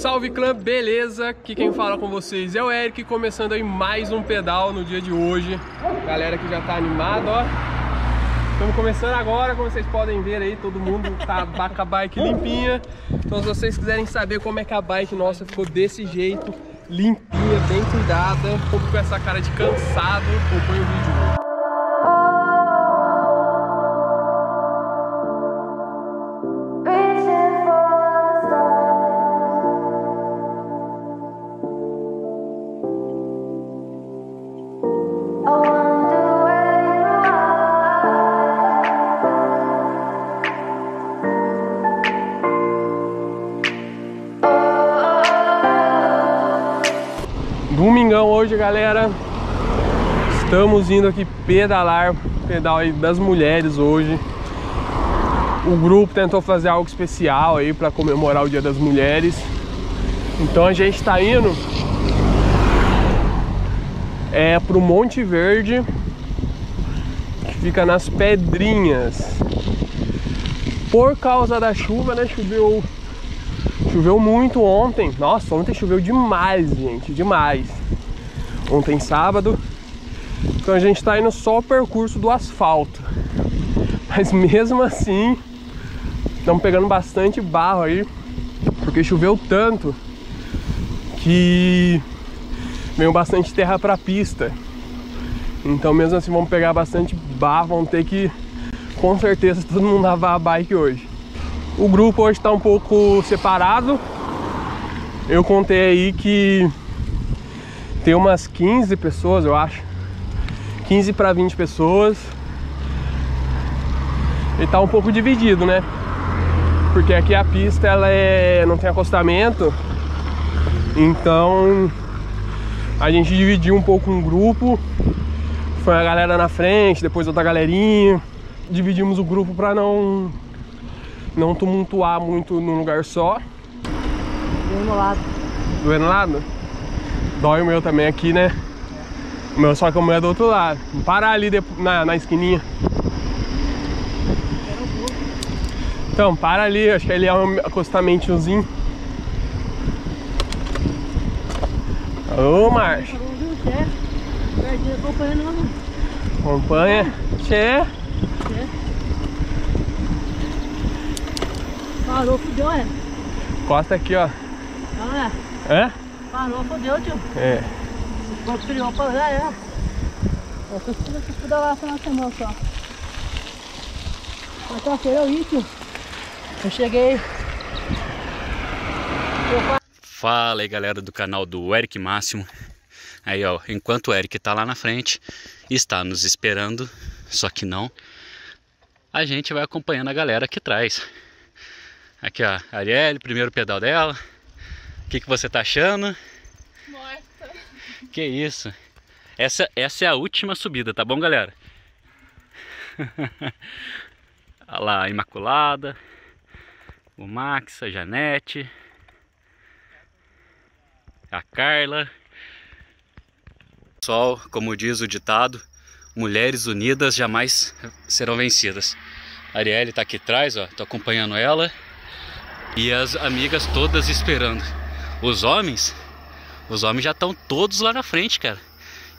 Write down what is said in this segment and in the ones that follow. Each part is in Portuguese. Salve clã, beleza? Aqui quem fala com vocês é o Eric, começando aí mais um pedal no dia de hoje. Galera que já tá animada, ó. Estamos começando agora, como vocês podem ver aí, todo mundo tá com a bike limpinha. Então se vocês quiserem saber como é que a bike nossa ficou desse jeito, limpinha, bem cuidada, um pouco com essa cara de cansado, acompanha o vídeo. Domingão hoje, galera, estamos indo aqui pedalar, pedal aí das mulheres hoje. O grupo tentou fazer algo especial aí para comemorar o Dia das Mulheres, então a gente está indo pro Monte Verde, que fica nas Pedrinhas. Por causa da chuva, né, choveu muito ontem. Nossa, ontem choveu demais, gente, demais. Ontem, sábado. Então a gente tá indo só o percurso do asfalto. Mas mesmo assim, estamos pegando bastante barro aí, porque choveu tanto que veio bastante terra pra pista. Então mesmo assim vamos pegar bastante barro, vamos ter que, com certeza, todo mundo lavar a bike hoje. O grupo hoje está um pouco separado. Eu contei aí que tem umas 15 pessoas, eu acho, 15 para 20 pessoas. E tá um pouco dividido, né? Porque aqui a pista ela não tem acostamento. Então a gente dividiu um pouco um grupo. Foi a galera na frente, depois outra galerinha. Dividimos o grupo para não tumultuar muito num lugar só. Doendo o lado. Doendo o lado? Dói o meu também aqui, né? O meu só que o meu é do outro lado. Vamos parar ali na esquininha. Então, para ali. Acho que ele é um acostamentozinho. Ô, Marcos. Acompanha. Tchê. Parou, fudeu, é? Costa aqui, ó. Ah, é? É? Parou, fudeu, tio. É. Criou pra já é. Eu preciso pedalar lá final de semana só. Quarta-feira eu ia, tio. Eu cheguei. Fala aí, galera do canal do Eric Máximo. Aí, ó, enquanto o Eric tá lá na frente, está nos esperando, só que não, a gente vai acompanhando a galera aqui atrás. Aqui, ó, a Arielle, primeiro pedal dela. O que você tá achando? Morta. Que isso. Essa é a última subida, tá bom, galera? Olha lá, a Imaculada, o Max, a Janete, a Carla. Pessoal, como diz o ditado, mulheres unidas jamais serão vencidas. A Arielle tá aqui atrás, ó, tô acompanhando ela. E as amigas todas esperando. Os homens já estão todos lá na frente, cara.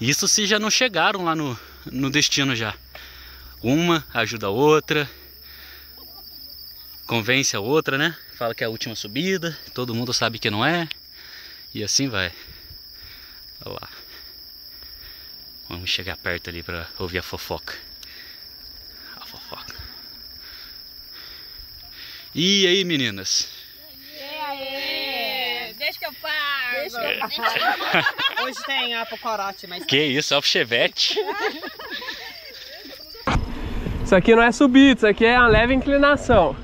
Isso se já não chegaram lá no destino já. Uma ajuda a outra, convence a outra, né? Fala que é a última subida, todo mundo sabe que não é. E assim vai. Olha lá. Vamos chegar perto ali para ouvir a fofoca. A fofoca. E aí, meninas? E aí? Deixa que eu paro. Hoje tem a Pocorote, mas... Que isso, é o Chevette. Isso aqui não é subida, isso aqui é uma leve inclinação.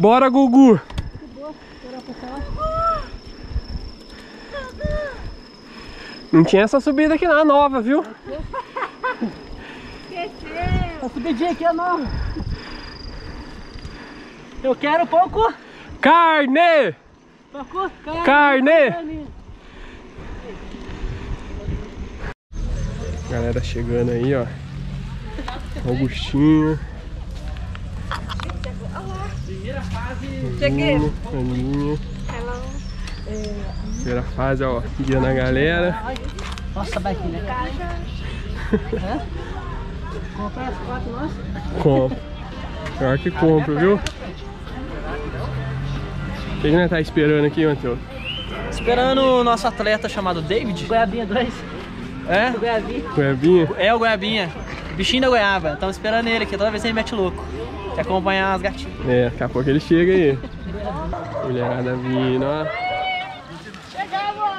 Bora, Gugu! Não tinha essa subida aqui na nova, viu? Esqueceu! A subidinha aqui é nova. Eu quero pouco... Carne! Pouco carne! Galera chegando aí, ó. Augustinho. Cheguei. Aninha. Primeira fase, ó. Guiando a galera. Nossa, vai aqui, né? Compra as fotos nossas? Compra. Pior que compra, viu? O que a gente tá esperando aqui, Matheus? Esperando o nosso atleta chamado David. Goiabinha 2. É? Goiabinha. Goiabinha? É o Goiabinha. Bichinho da goiaba. Estamos esperando ele aqui. Toda vez ele mete louco. Quer acompanhar as gatinhas. É, daqui a pouco ele chega aí. Mulherada vindo, ó. Chegamos!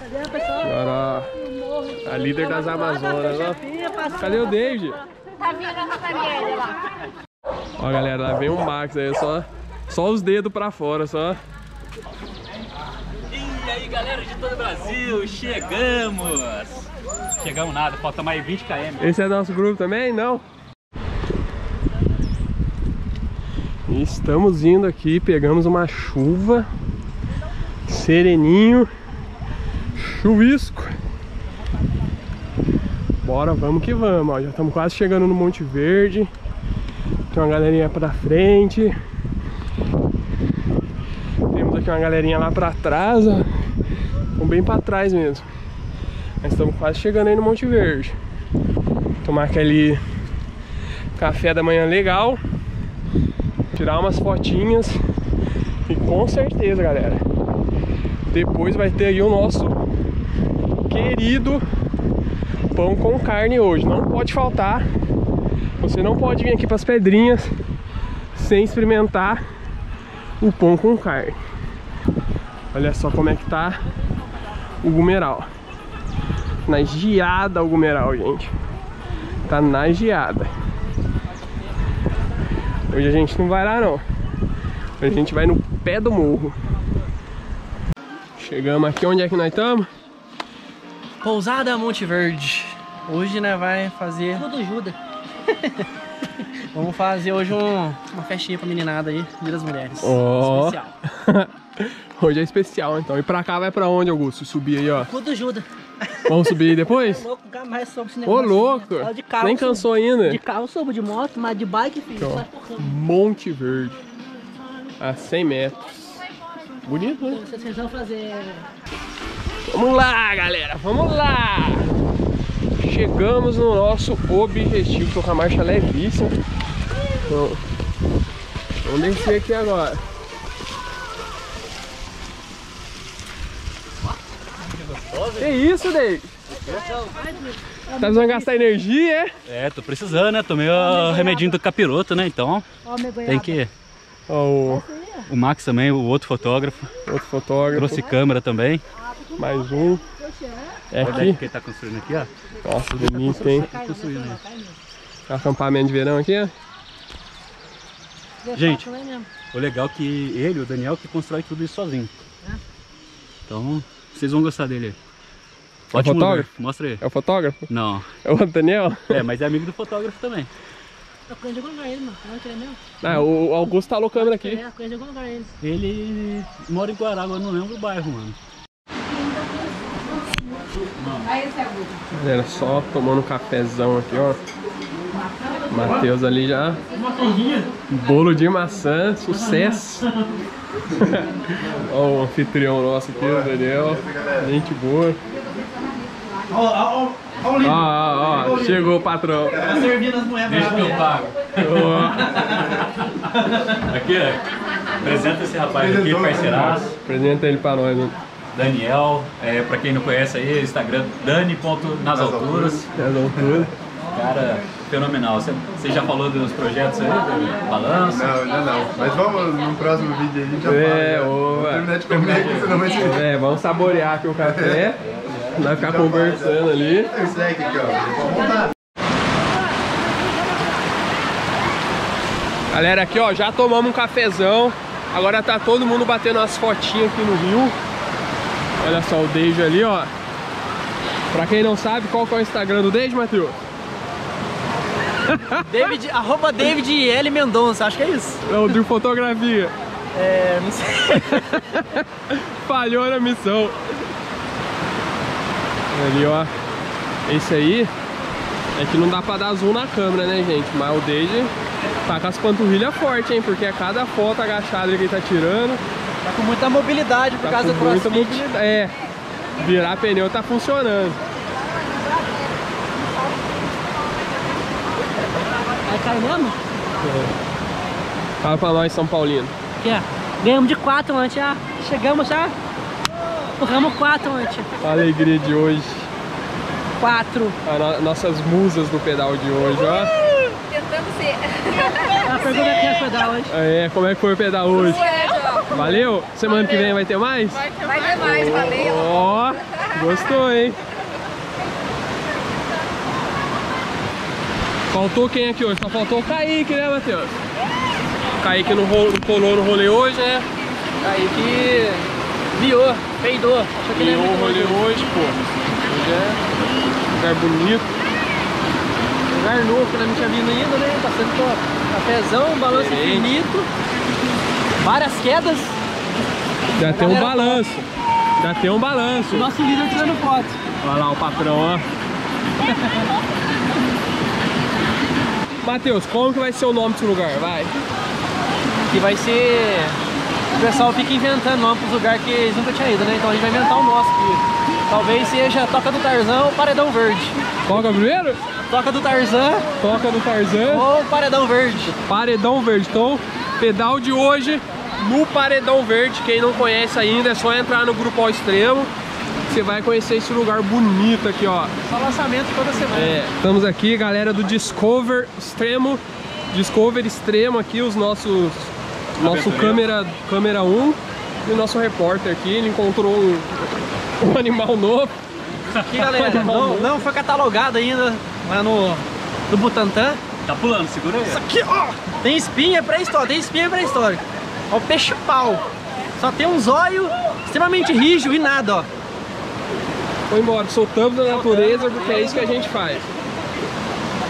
Cadê a pessoa? Agora, ó. A líder das Amazonas, ó. Cadê o David? Tá virando a Arielle lá. Ó, galera, lá vem o Max aí, só os dedos pra fora, só. E aí, galera de todo o Brasil, chegamos! Chegamos nada, falta mais 20 km. Esse é nosso grupo também? Não? E estamos indo aqui, pegamos uma chuva, sereninho, chuvisco. Bora, vamos que vamos, ó, já estamos quase chegando no Monte Verde. Tem uma galerinha pra frente. Temos aqui uma galerinha lá pra trás, ó. Estamos bem pra trás mesmo. Mas estamos quase chegando aí no Monte Verde. Tomar aquele café da manhã legal. Tirar umas fotinhas. E com certeza, galera, depois vai ter aí o nosso querido pão com carne hoje. Não pode faltar. Você não pode vir aqui para as pedrinhas sem experimentar o pão com carne. Olha só como é que tá o Gomeral. Na geada o Gomeral, gente. Tá na geada. Hoje a gente não vai lá, não. Hoje a gente vai no pé do morro. Chegamos aqui. Onde é que nós estamos? Pousada Monte Verde. Hoje, né, vai fazer... Tudo ajuda. Vamos fazer hoje uma festinha pra meninada aí, Dia das Mulheres. Oh. Especial. Hoje é especial, então. E pra cá vai pra onde, Augusto? Subir aí, ó. Tudo ajuda. Vamos subir aí depois? Ô, louco, nunca mais soube esse negócio. Ô, louco. Né? De carro, nem cansou ainda? De carro soube, de moto, mas de bike, filho. Então, Monte Verde. A 100 metros. Bonito, né? Vocês vão fazer... Vamos lá, galera. Vamos lá. Chegamos no nosso objetivo, tô com a marcha levíssima. Então, vamos descer aqui agora. Que isso, David? Tá precisando gastar energia, é? É, tô precisando, né? Tomei o remedinho do capiroto, né? Então, tem que... Ó, o Max também, o outro fotógrafo. Outro fotógrafo. Trouxe câmera também. Mais um. É aqui que ele tá construindo aqui, ó. Nossa, bonito, hein? Acampamento de verão aqui, ó. Gente, o legal é que ele, o Daniel, que constrói tudo isso sozinho. Então, vocês vão gostar dele. Ótimo lugar, mostra aí. É o fotógrafo? Não. É o Daniel? É, mas é amigo do fotógrafo também. Eu conheço algum lugar ele, mano. Ah, o Augusto tá alocando aqui. É, eu conheço algum lugar ele. Ele mora em Guará, agora não lembro o bairro, mano. Galera, só tomando um cafezão aqui, ó. Matheus ali já. Bolo de maçã, sucesso. Ó o anfitrião nosso aqui, o Daniel. Gente boa. Ó, chegou o patrão. Tá servindo as moedas. Deixa que eu pago. Aqui, ó. Apresenta esse rapaz aqui, parceiraço. Apresenta ele pra nós, né? Daniel, pra quem não conhece aí, Instagram dani.NasAlturas. Cara, fenomenal. Você já falou dos projetos aí? Balanço? Não, ainda não. Mas vamos no próximo vídeo aí, a gente já fala. Terminar de comer aqui, senão vai ser. É, vamos saborear aqui o café. Vai ficar conversando ali. Segue aqui, ó. Galera, aqui, ó, já tomamos um cafezão. Agora tá todo mundo batendo umas fotinhas aqui no rio. Olha só o David ali, ó. Pra quem não sabe, qual que é o Instagram do David, Matheus? David, arroba David L Mendonça, acho que é isso. É o de fotografia. É, não sei. Falhou na missão. Ali, ó. Esse aí é que não dá pra dar zoom na câmera, né, gente? Mas o David tá com as panturrilhas fortes, hein? Porque a cada foto agachada que ele tá tirando. Tá com muita mobilidade por causa do crossfit. É, virar pneu tá funcionando. Aí cai mesmo? É. Fala pra nós, São Paulino. Que é? Ganhamos de 4 ontem, já. Chegamos já. Corramos 4 ontem. A alegria de hoje. 4. Nossas musas no pedal de hoje, ó. Tentando ser. Ah, pergunta aqui o pedal hoje. É, como é que foi o pedal hoje? Valeu? Semana que vem vai ter mais? Vai ter mais, valeu. Ó, gostou, hein? Faltou quem aqui hoje? Só faltou o Kaique, né, Matheus? O Kaique não colou no rolê hoje, né? Kaique viou, peidou. Viou o rolê hoje, pô. Hoje é um lugar bonito. Lugar novo que não tinha vindo ainda, né? Tá sendo top. Cafézão, balanço infinito. Várias quedas. Já tem um balanço. Já tem um balanço. Nosso líder tirando foto. Olha lá o patrão, ó. Matheus, como que vai ser o nome desse lugar? Vai. Que vai ser... O pessoal fica inventando nome pros lugares que eles nunca tinham ido, né? Então a gente vai inventar o nosso aqui. Talvez seja Toca do Tarzan ou Paredão Verde. Qual que é o primeiro? Toca do Tarzan. Toca do Tarzan. Ou Paredão Verde. Paredão Verde. Então, pedal de hoje no Paredão Verde. Quem não conhece ainda, é só entrar no grupo All Extremo. Você vai conhecer esse lugar bonito aqui, ó. Só lançamento toda semana. É, estamos aqui, galera do Discover Extremo. Discover Extremo aqui, os nossos... Nosso câmera 1 e o nosso repórter aqui. Ele encontrou um animal novo. Aqui, galera, não foi catalogado ainda lá no Butantan. Tá pulando, segura aí. Isso aqui, ó! Tem espinha pré-histórica, tem espinha pré-histórica. Ó, o peixe-pau. Só tem um zóio extremamente rígido e nada, ó. Foi embora, soltamos da natureza porque é isso que a gente faz.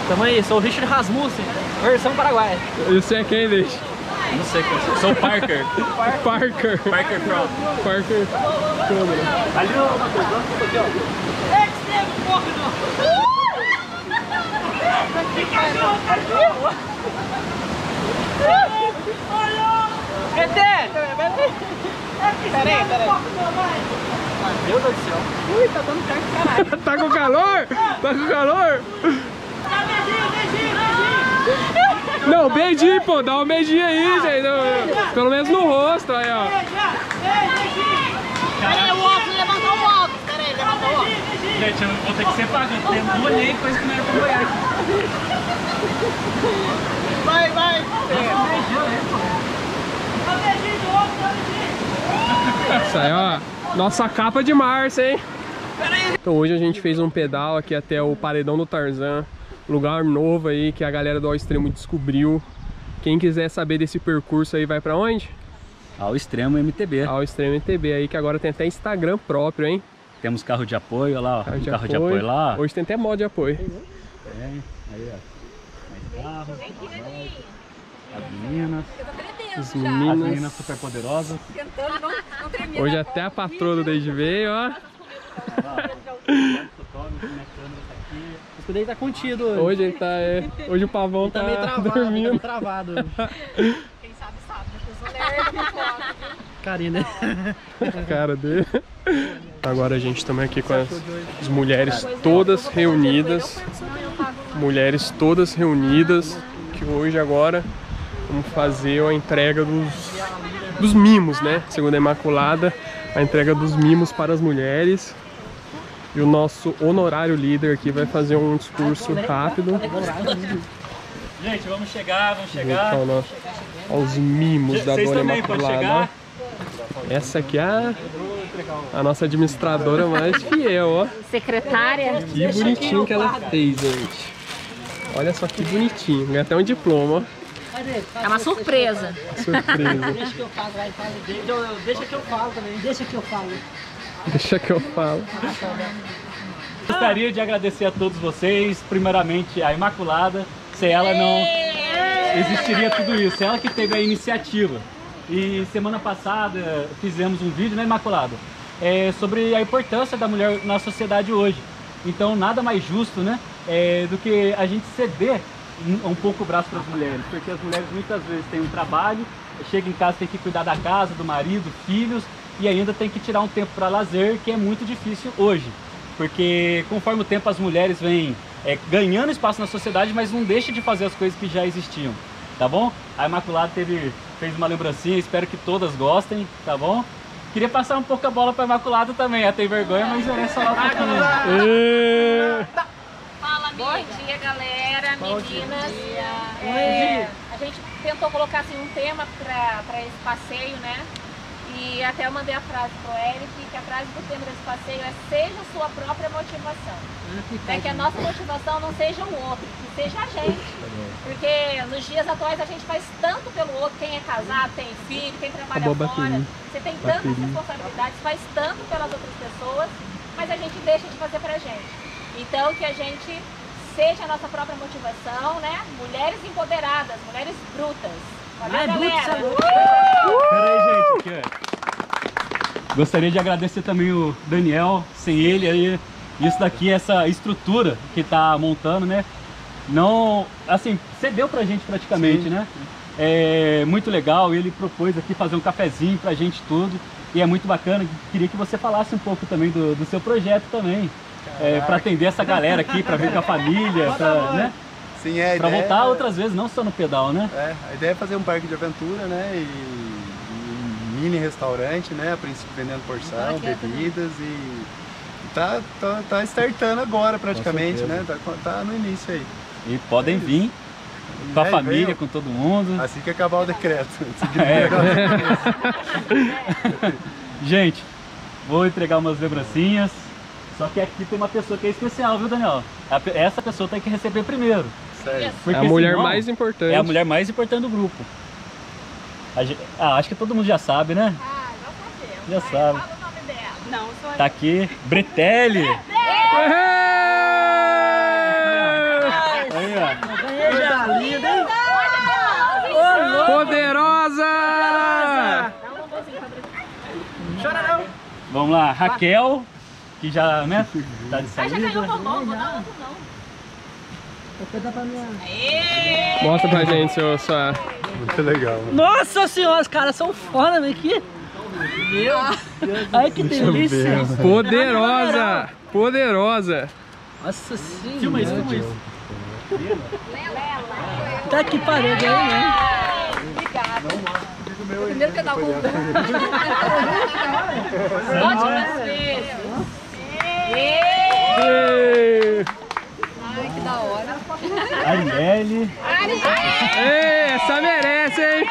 Tamo aí, sou o Richard Rasmussen, versão paraguaia. E você é quem, deixa? Não sei quem eu sou o Parker. Parker. Parker Trump. Parker Trump. Ali é uma coisa, aqui ó. Extremo, porra, não! Meu Deus do céu. Ui, tá dando certo, caralho. Tá com calor? Tá com calor? Tá beijinho. Não, beijinho, pô, dá um beijinho aí, gente. Pelo menos no rosto, aí, ó. Peraí, o óculos, levantou o óculos. Peraí, levantou o óculos. Gente, eu vou ter que ser pago. Eu molhei coisa que não era pra molhar aqui. Vai, vai. Dá um beijinho do óculos, dá um beijinho. Isso aí, ó. Nossa capa de março, hein? Então, hoje a gente fez um pedal aqui até o Paredão do Tarzan. Lugar novo aí que a galera do All Extremo descobriu. Quem quiser saber desse percurso aí vai pra onde? All Extremo MTB. All Extremo MTB aí que agora tem até Instagram próprio, hein? Temos carro de apoio, olha lá, ó. Carro de apoio lá. Hoje tem até modo de apoio. Tem, aí ó. Mais carro. As meninas. As meninas super poderosas. Hoje até a patroa do David veio, ó. Ele tá contido hoje. Hoje ele tá, hoje o pavão ele tá meio travado, dormindo. Tá travado. Quem sabe, depois o carinha, né? A cara dele. Agora a gente também aqui com as mulheres todas reunidas. Mulheres todas reunidas, que hoje agora vamos fazer a entrega dos mimos, né? Segundo a Imaculada, a entrega dos mimos para as mulheres. E o nosso honorário líder aqui vai fazer um discurso rápido. Gente, vamos chegar. Então, aos mimos da dona Imaculada. Essa aqui é a nossa administradora mais fiel, ó. Secretária. Que bonitinho que ela fez, gente. Olha só que bonitinho. Ganhei até um diploma, ó. É uma surpresa. Deixa que eu falo, vai, deixa que eu falo também. Deixa que eu falo. Gostaria de agradecer a todos vocês, primeiramente a Imaculada. Sem ela não existiria tudo isso. Ela que teve a iniciativa. E semana passada fizemos um vídeo, né, Imaculada? Sobre a importância da mulher na sociedade hoje. Então nada mais justo, né, do que a gente ceder um pouco o braço para as mulheres, porque as mulheres muitas vezes têm um trabalho, chega em casa, tem que cuidar da casa, do marido, filhos, e ainda tem que tirar um tempo para lazer, que é muito difícil hoje, porque conforme o tempo as mulheres vêm ganhando espaço na sociedade, mas não deixa de fazer as coisas que já existiam, tá bom? A Imaculada fez uma lembrancinha, espero que todas gostem, tá bom? Queria passar um pouco a bola para Imaculada também, ela tem vergonha, mas é só lá também. Bom dia, galera, meninas. A gente tentou colocar assim, um tema para esse passeio, né? E até eu mandei a frase pro Eric, que a frase do tema desse passeio é: seja a sua própria motivação. É que a nossa motivação não seja o outro, que seja a gente. Porque nos dias atuais a gente faz tanto pelo outro, quem é casado, tem filho, quem trabalha fora. Você tem tantas responsabilidades, faz tanto pelas outras pessoas, mas a gente deixa de fazer pra gente. Então que a gente seja a nossa própria motivação, né? Mulheres empoderadas, mulheres brutas. Valeu, galera! Peraí, gente, aqui, gostaria de agradecer também o Daniel, sem ele aí, isso daqui, essa estrutura que tá montando, né? Não, assim, cedeu pra gente praticamente, sim, né? É muito legal, ele propôs aqui fazer um cafezinho pra gente tudo, e é muito bacana, queria que você falasse um pouco também do seu projeto também. Para atender essa galera aqui, para vir com a família, né? Sim, para voltar outras vezes, não só no pedal, né? A ideia é fazer um parque de aventura, né? E um mini restaurante, né? A princípio vendendo porção, bebidas e... Tá startando agora praticamente, né? Tá no início aí. E podem vir com a família, veio, com todo mundo. Assim que acabar o decreto. Gente, vou entregar umas lembrancinhas. Só que aqui tem uma pessoa que é especial, viu, Daniel? Essa pessoa tem que receber primeiro. Sério? Porque é a mulher mais importante. É a mulher mais importante do grupo. Acho que todo mundo já sabe, né? Ah, já sabemos. Já sabe. Fala o nome dela. Não, sou eu. Tá aqui, Bretelli. Poderosa! Dá um amorzinho pra Bretelli. Chora não. Vamos lá, Raquel. Que já, né? Tá de saída. Ah, já ganhou o bombom, vou dar outro não. Mostra pra gente, seu... Muito legal. Mano. Nossa senhora, os caras são foda, velho, aqui. Meu Deus. Ai, que delícia. Poderosa, poderosa. Nossa senhora. Filma isso, filma isso. Tá aqui parede aí, né? Obrigado. Primeiro que eu tava com o Gugu. Pode fazer. Ai, que da hora. Arielle. Essa merece, hein?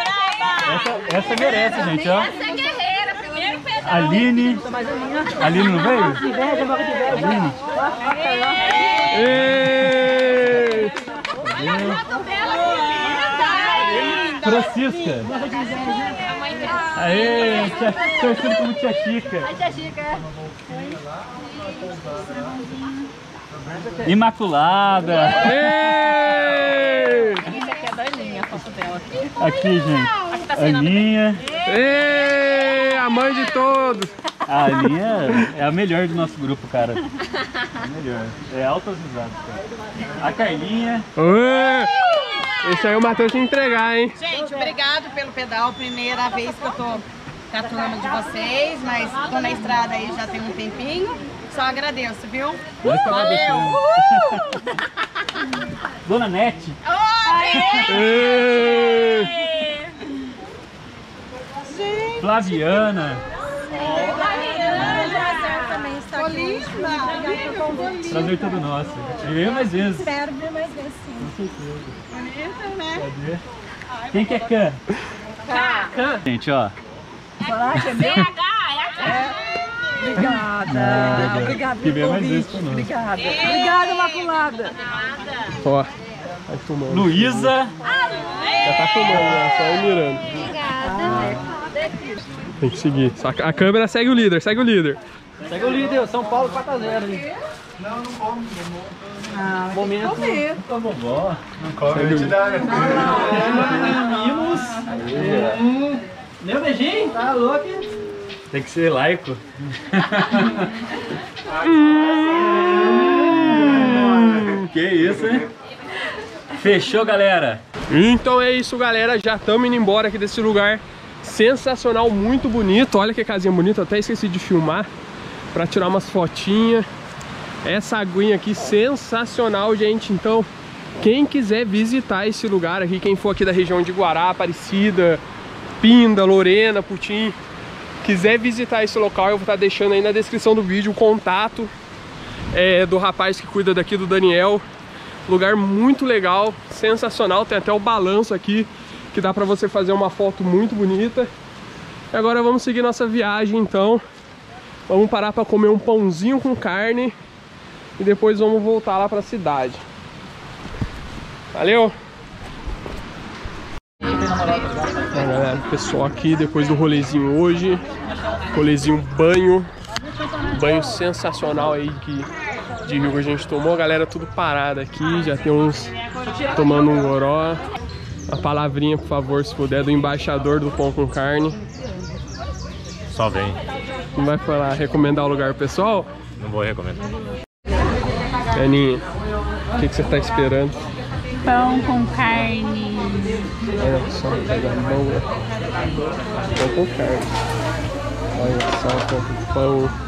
Essa merece, gente, ó. Essa é guerreira, primeiro pedal. Aline. Aline não veio? Aline. Olha a foto dela. Francisca. Aê, torcendo como Tia Chica. A Tia Chica. Imaculada. Essa aqui é da Aninha, a foto dela aqui. Aqui, gente. Aqui tá Aninha. A mãe de todos. A Aninha é a melhor do nosso grupo, cara. A melhor. É altas risadas, cara. A Carlinha. Esse aí o Matheus tem que entregar, hein? Gente, obrigado pelo pedal. Primeira vez que eu tô catando de vocês, mas tô na estrada aí já tem um tempinho. Só agradeço, viu? Valeu! Dona Nete! Flaviana! Prazer todo nosso. Vem mais vezes. Espero vir mais vezes, sim. Com certeza. Bonito, né? Cadê? Quem que é Cã? Cã. Gente, ó. É BH, é Obrigada. Obrigada pelo convite. Obrigada. Obrigada, Imaculada. Ó. Vai filmando. Luísa. Já tá filmando, né? Só eu mirando. Obrigada. Tem que seguir. A câmera segue o líder, segue o líder. Segue o líder, São Paulo 4-0. Não, não come. Momento. Tá bom. Não come. Não, não. Mimos. Meu beijinho? Tá louco? Tem que ser laico. Que isso, hein? Fechou, galera. Então é isso, galera. Já estamos indo embora aqui desse lugar sensacional, muito bonito. Olha que casinha bonita. Eu até esqueci de filmar para tirar umas fotinhas. Essa aguinha aqui sensacional, gente. Então, quem quiser visitar esse lugar aqui, quem for aqui da região de Guará, Aparecida, Pinda, Lorena, Putim, quiser visitar esse local, eu vou estar deixando aí na descrição do vídeo o contato do rapaz que cuida daqui, do Daniel. Lugar muito legal, sensacional. Tem até o balanço aqui, que dá pra você fazer uma foto muito bonita. E agora vamos seguir nossa viagem, então. Vamos parar pra comer um pãozinho com carne e depois vamos voltar lá pra cidade. Valeu! Bom, galera, pessoal aqui, depois do rolezinho hoje, rolezinho banho sensacional aí de rio que a gente tomou, galera, tudo parado aqui, já tem uns tomando um goró. Uma palavrinha, por favor, se puder, do embaixador do pão com carne. Só vem. Não vai falar, recomendar o lugar pro pessoal? Não vou recomendar. Aninha, o que você tá esperando? Pão com carne. Olha só, coisa boa. Pão com carne. Olha só, pão.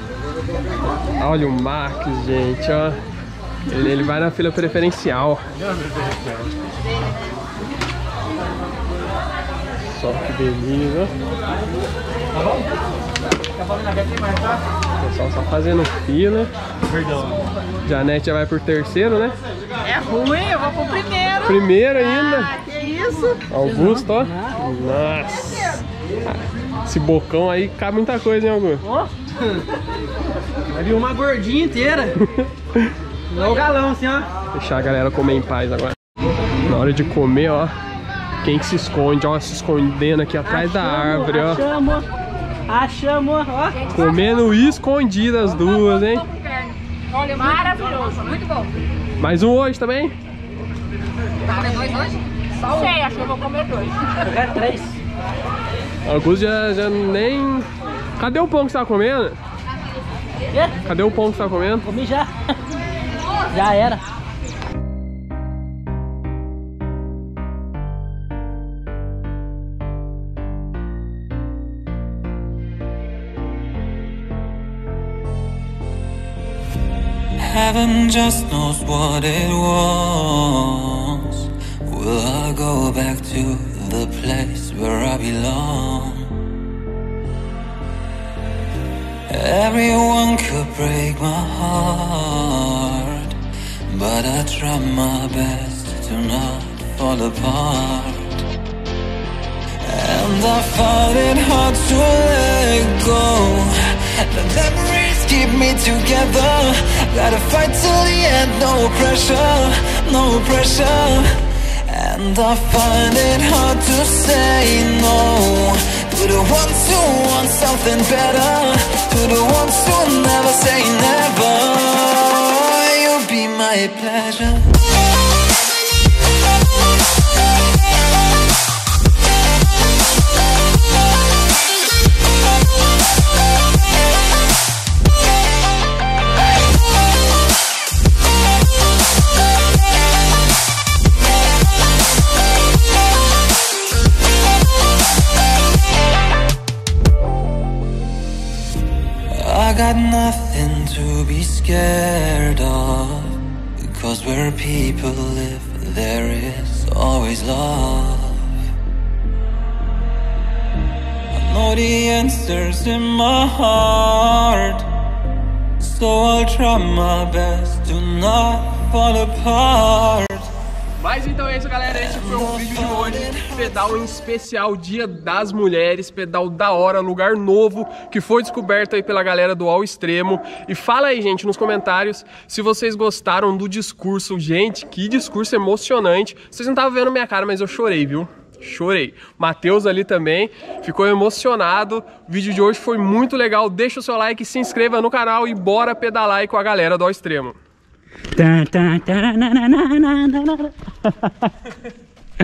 Olha o Max, gente, ó. Ele vai na fila preferencial. Só que delícia. Tá bom? O pessoal só fazendo fila. Perdão. Janete já vai por terceiro, né? É ruim, eu vou pro primeiro. Primeiro ainda? Ah, que isso? Augusto, ó. Nossa. Esse bocão aí cabe muita coisa, hein, Augusto? Oh. Vai vir uma gordinha inteira. Não, galão, assim, ó. Deixar a galera comer em paz agora. Na hora de comer, ó. Quem que se esconde, ó. Se escondendo aqui atrás da árvore, ó. Achamos, ó. Comendo escondidas as duas, hein? Olha, maravilhoso, muito bom. Mais um hoje também? Cara, dois hoje? Só um. Sei, acho que eu vou comer dois. Eu quero três. Augusto já nem... Cadê o pão que você tá comendo? Quê? Cadê o pão que você tá comendo? Comi já. Já era. Heaven just knows what it was. Will I go back to the place where I belong? Everyone could break my heart, but I try my best to not fall apart. And I find it hard to let go. The memories keep me together. Gotta fight till the end, no pressure, no pressure. And I find it hard to say no. To the ones who want something better, to the ones who never say never. You'll be my pleasure. Got nothing to be scared of, because where people live there is always love. I know the answers in my heart, so I'll try my best to not fall apart. Mas então é isso, galera, esse foi o vídeo de hoje, pedal em especial Dia das Mulheres, pedal da hora, lugar novo, que foi descoberto aí pela galera do All Extremo. E fala aí, gente, nos comentários se vocês gostaram do discurso. Gente, que discurso emocionante, vocês não estavam vendo minha cara, mas eu chorei, viu? Chorei. Matheus ali também ficou emocionado. O vídeo de hoje foi muito legal, deixa o seu like, se inscreva no canal e bora pedalar aí com a galera do All Extremo. Tan tan tan na na na na na na.